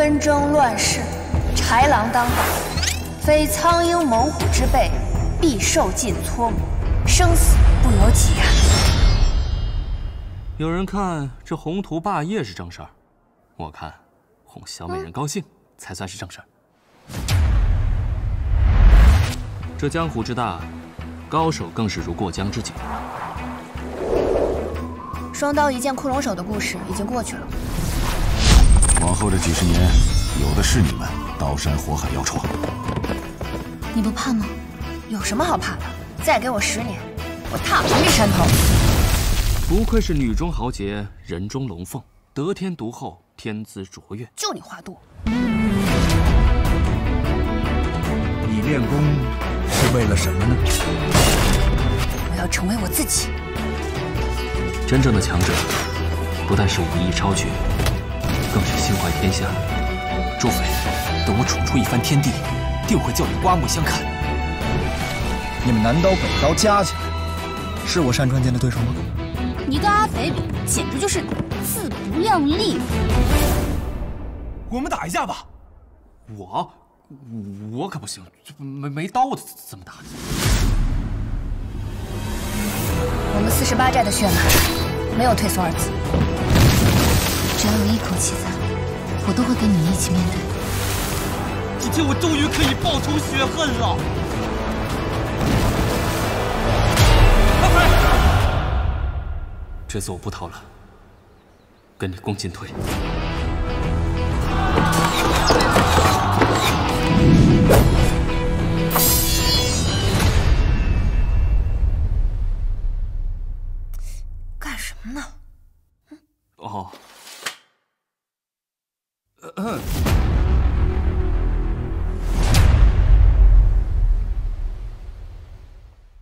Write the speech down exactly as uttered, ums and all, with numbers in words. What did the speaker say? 纷争乱世，豺狼当道，非苍鹰猛虎之辈，必受尽搓磨，生死不由己呀。有人看这宏图霸业是正事儿，我看哄小美人高兴才算是正事儿。嗯、这江湖之大，高手更是如过江之鲫。 双刀一剑骷髅手的故事已经过去了，往后这几十年，有的是你们刀山火海要闯。你不怕吗？有什么好怕的？再给我十年，我踏平这山头。不愧是女中豪杰，人中龙凤，得天独厚，天资卓越。就你话多。你练功是为了什么呢？我要成为我自己。 真正的强者，不但是武艺超群，更是心怀天下。诸位，等我闯出一番天地，定会叫你刮目相看。你们南刀北刀加起来，是我山川间的对手吗？你跟阿肥比，简直就是自不量力。我们打一架吧。我，我可不行，没没刀我怎么打？ 我们四十八寨的血脉，没有退缩二字。只要有一口气在，我都会跟你们一起面对。今天我终于可以报仇雪恨了。阿飞，这次我不逃了，跟你共进退。啊 哦，嗯。